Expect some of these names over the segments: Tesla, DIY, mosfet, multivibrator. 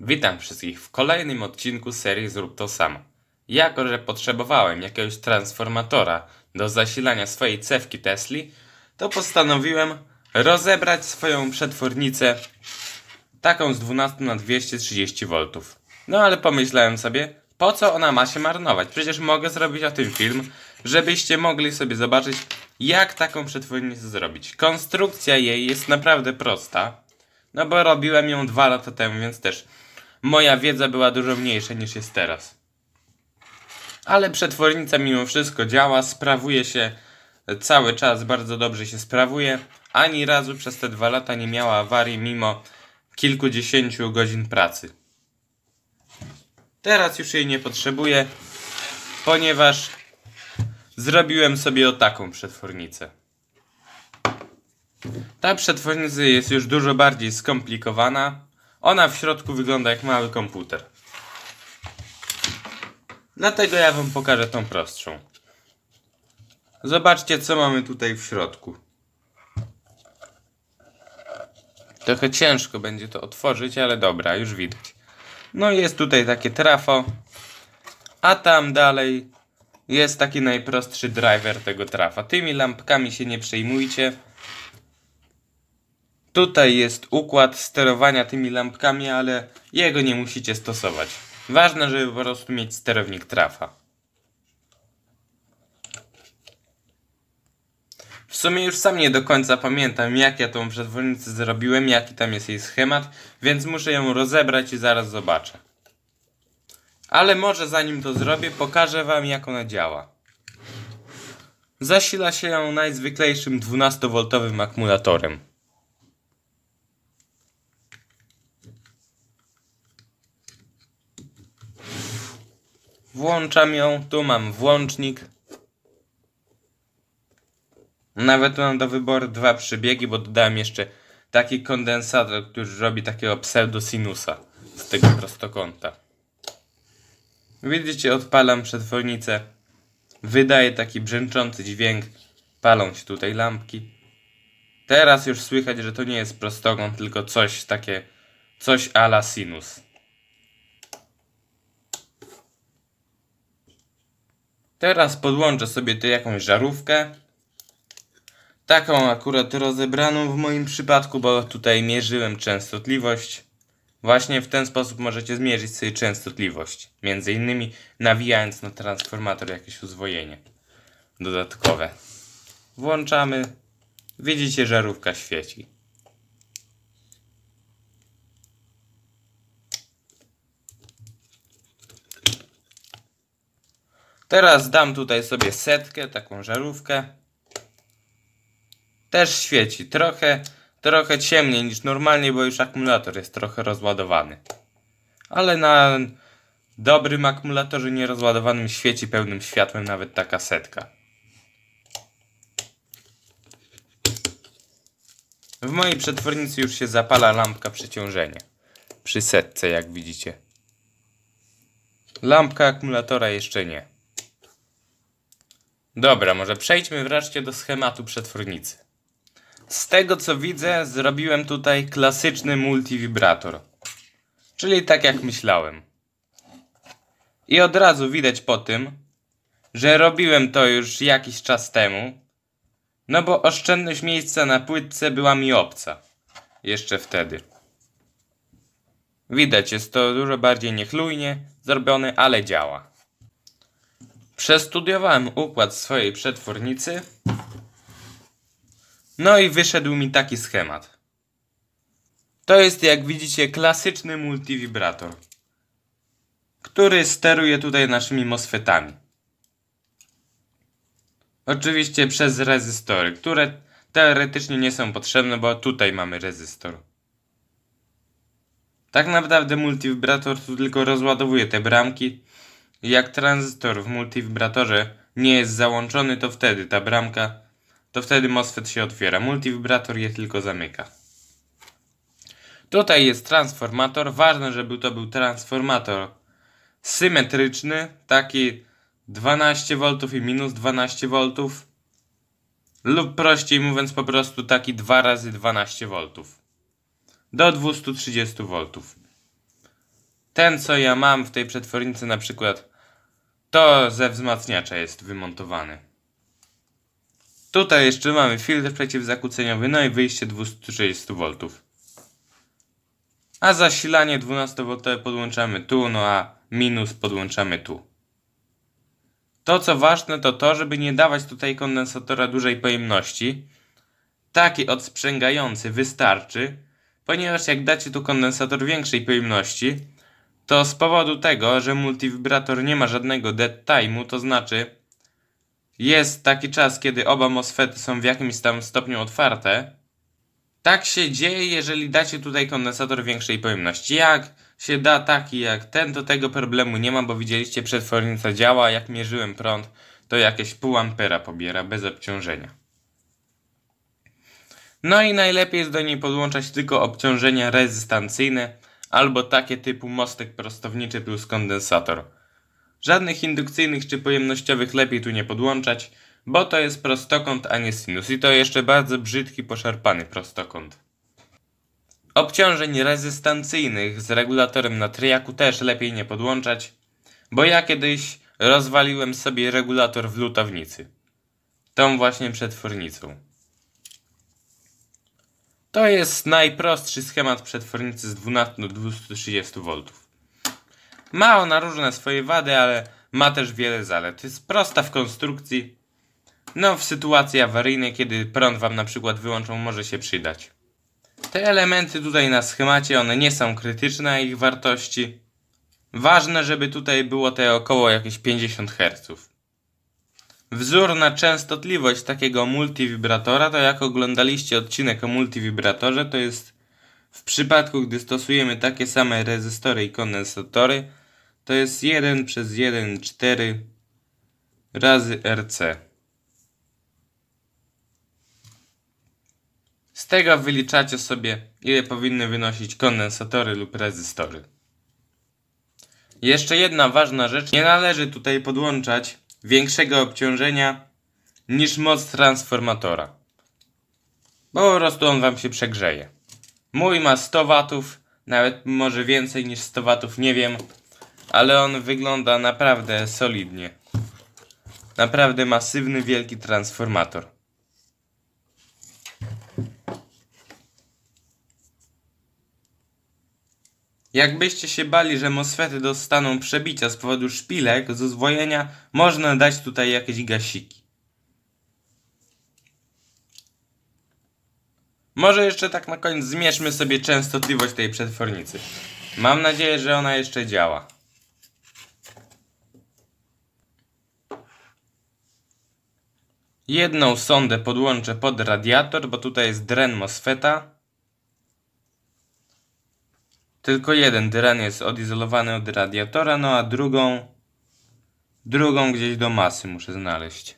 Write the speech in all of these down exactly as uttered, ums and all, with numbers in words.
Witam wszystkich w kolejnym odcinku serii Zrób to sam. Jako że potrzebowałem jakiegoś transformatora do zasilania swojej cewki Tesli, to postanowiłem rozebrać swoją przetwornicę taką z dwunastu na dwieście trzydzieści wolt. No ale pomyślałem sobie, po co ona ma się marnować? Przecież mogę zrobić o tym film, żebyście mogli sobie zobaczyć, jak taką przetwornicę zrobić. Konstrukcja jej jest naprawdę prosta. No bo robiłem ją dwa lata temu, więc też moja wiedza była dużo mniejsza niż jest teraz. Ale przetwornica mimo wszystko działa, sprawuje się cały czas, bardzo dobrze się sprawuje. Ani razu przez te dwa lata nie miała awarii mimo kilkudziesięciu godzin pracy. Teraz już jej nie potrzebuję, ponieważ zrobiłem sobie o taką przetwornicę. Ta przetwornica jest już dużo bardziej skomplikowana. Ona w środku wygląda jak mały komputer. Dlatego ja wam pokażę tą prostszą. Zobaczcie, co mamy tutaj w środku. Trochę ciężko będzie to otworzyć, ale dobra, już widać. No jest tutaj takie trafo, a tam dalej jest taki najprostszy driver tego trafa. Tymi lampkami się nie przejmujcie. Tutaj jest układ sterowania tymi lampkami, ale jego nie musicie stosować. Ważne, żeby po prostu mieć sterownik trafa. W sumie już sam nie do końca pamiętam, jak ja tą przetwornicę zrobiłem, jaki tam jest jej schemat, więc muszę ją rozebrać i zaraz zobaczę. Ale może zanim to zrobię, pokażę wam, jak ona działa. Zasila się ją najzwyklejszym dwunastowoltowym akumulatorem. Włączam ją, tu mam włącznik. Nawet mam do wyboru dwa przebiegi, bo dodałem jeszcze taki kondensator, który robi takiego pseudosinusa z tego prostokąta. Widzicie, odpalam przetwornicę. Wydaje taki brzęczący dźwięk. Palą się tutaj lampki. Teraz już słychać, że to nie jest prostokąt, tylko coś takie, coś a la sinus. Teraz podłączę sobie tu jakąś żarówkę. Taką akurat rozebraną w moim przypadku, bo tutaj mierzyłem częstotliwość. Właśnie w ten sposób możecie zmierzyć sobie częstotliwość. Między innymi nawijając na transformator jakieś uzwojenie dodatkowe. Włączamy. Widzicie, żarówka świeci. Teraz dam tutaj sobie setkę, taką żarówkę. Też świeci trochę, trochę ciemniej niż normalnie, bo już akumulator jest trochę rozładowany. Ale na dobrym akumulatorze nierozładowanym świeci pełnym światłem nawet taka setka. W mojej przetwornicy już się zapala lampka przeciążenia. Przy setce, jak widzicie. Lampka akumulatora jeszcze nie. Dobra, może przejdźmy wreszcie do schematu przetwornicy. Z tego, co widzę, zrobiłem tutaj klasyczny multivibrator. Czyli tak jak myślałem. I od razu widać po tym, że robiłem to już jakiś czas temu. No bo oszczędność miejsca na płytce była mi obca. Jeszcze wtedy. Widać, jest to dużo bardziej niechlujnie zrobione, ale działa. Przestudiowałem układ swojej przetwornicy. No i wyszedł mi taki schemat. To jest, jak widzicie, klasyczny multivibrator, który steruje tutaj naszymi mosfetami. Oczywiście przez rezystory, które teoretycznie nie są potrzebne, bo tutaj mamy rezystor. Tak naprawdę multivibrator tu tylko rozładowuje te bramki. Jak tranzystor w multivibratorze nie jest załączony, to wtedy ta bramka, to wtedy mosfet się otwiera. Multivibrator je tylko zamyka. Tutaj jest transformator. Ważne, żeby to był transformator symetryczny, taki dwanaście woltów i minus dwanaście woltów, lub prościej mówiąc po prostu taki dwa razy dwanaście woltów do dwustu trzydziestu woltów. Ten, co ja mam w tej przetwornicy na przykład, to ze wzmacniacza jest wymontowany. Tutaj jeszcze mamy filtr przeciwzakłóceniowy, no i wyjście dwieście trzydzieści wolt. A zasilanie dwunastowolt podłączamy tu, no a minus podłączamy tu. To, co ważne, to to, żeby nie dawać tutaj kondensatora dużej pojemności. Taki odsprzęgający wystarczy, ponieważ jak dacie tu kondensator większej pojemności, to z powodu tego, że multivibrator nie ma żadnego dead time'u, to znaczy jest taki czas, kiedy oba mosfety są w jakimś tam stopniu otwarte. Tak się dzieje, jeżeli dacie tutaj kondensator większej pojemności. Jak się da taki jak ten, to tego problemu nie ma, bo widzieliście, przetwornica działa. Jak mierzyłem prąd, to jakieś pół ampera pobiera bez obciążenia. No i najlepiej jest do niej podłączać tylko obciążenia rezystancyjne albo takie typu mostek prostowniczy plus kondensator. Żadnych indukcyjnych czy pojemnościowych lepiej tu nie podłączać, bo to jest prostokąt, a nie sinus. I to jeszcze bardzo brzydki, poszarpany prostokąt. Obciążeń rezystancyjnych z regulatorem na triaku też lepiej nie podłączać, bo ja kiedyś rozwaliłem sobie regulator w lutownicy. Tą właśnie przetwornicą. To jest najprostszy schemat przetwornicy z dwunastu do dwustu trzydziestu wolt. Ma ona różne swoje wady, ale ma też wiele zalet. Jest prosta w konstrukcji. No, w sytuacji awaryjnej, kiedy prąd wam na przykład wyłączą, może się przydać. Te elementy tutaj na schemacie, one nie są krytyczne, ich wartości. Ważne, żeby tutaj było te około jakieś pięćdziesiąt herców. Wzór na częstotliwość takiego multivibratora, to jak oglądaliście odcinek o multivibratorze, to jest w przypadku, gdy stosujemy takie same rezystory i kondensatory, to jest jeden przez jeden przecinek cztery razy R C. Z tego wyliczacie sobie, ile powinny wynosić kondensatory lub rezystory. Jeszcze jedna ważna rzecz. Nie należy tutaj podłączać większego obciążenia niż moc transformatora, bo po prostu on wam się przegrzeje. Mój ma sto watów, nawet może więcej niż sto watów, nie wiem, ale on wygląda naprawdę solidnie. Naprawdę masywny, wielki transformator. Jakbyście się bali, że mosfety dostaną przebicia z powodu szpilek, z uzwojenia, można dać tutaj jakieś gasiki. Może jeszcze tak na koniec zmierzmy sobie częstotliwość tej przetwornicy. Mam nadzieję, że ona jeszcze działa. Jedną sondę podłączę pod radiator, bo tutaj jest dren mosfeta. Tylko jeden dren jest odizolowany od radiatora, no a drugą, drugą gdzieś do masy muszę znaleźć.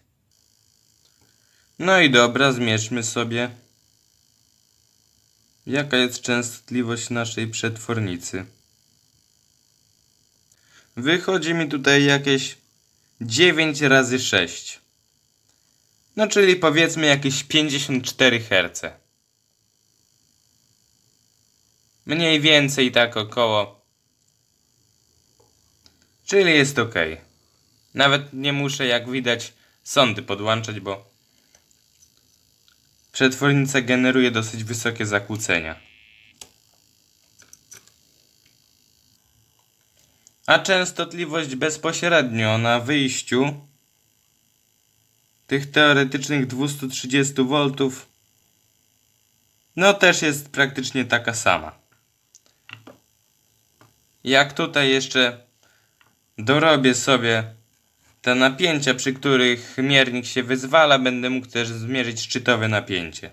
No i dobra, zmierzmy sobie, jaka jest częstotliwość naszej przetwornicy. Wychodzi mi tutaj jakieś dziewięć razy sześć. No czyli powiedzmy jakieś pięćdziesiąt cztery herce. Mniej więcej tak około. Czyli jest ok. Nawet nie muszę, jak widać, sondy podłączać, bo przetwornica generuje dosyć wysokie zakłócenia. A częstotliwość bezpośrednio na wyjściu tych teoretycznych dwustu trzydziestu wolt, no też jest praktycznie taka sama. Jak tutaj jeszcze dorobię sobie te napięcia, przy których miernik się wyzwala, będę mógł też zmierzyć szczytowe napięcie.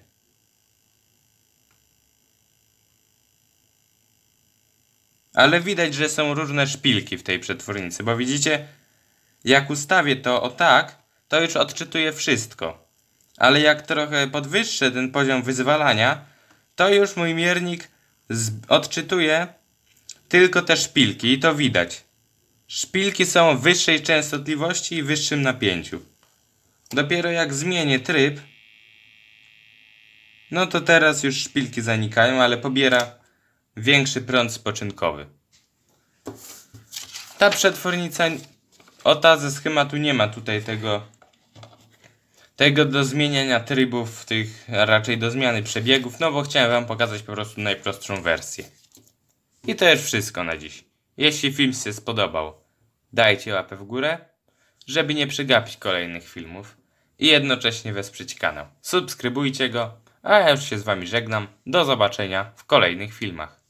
Ale widać, że są różne szpilki w tej przetwornicy, bo widzicie, jak ustawię to o tak, to już odczytuję wszystko. Ale jak trochę podwyższę ten poziom wyzwalania, to już mój miernik odczytuje tylko te szpilki i to widać. Szpilki są wyższej częstotliwości i wyższym napięciu. Dopiero jak zmienię tryb, no to teraz już szpilki zanikają, ale pobiera większy prąd spoczynkowy. Ta przetwornica, o ta ze schematu nie ma tutaj tego, tego do zmieniania trybów, tych raczej do zmiany przebiegów, no bo chciałem wam pokazać po prostu najprostszą wersję. I to już wszystko na dziś. Jeśli film się spodobał, dajcie łapę w górę, żeby nie przegapić kolejnych filmów i jednocześnie wesprzeć kanał. Subskrybujcie go, a ja już się z wami żegnam. Do zobaczenia w kolejnych filmach.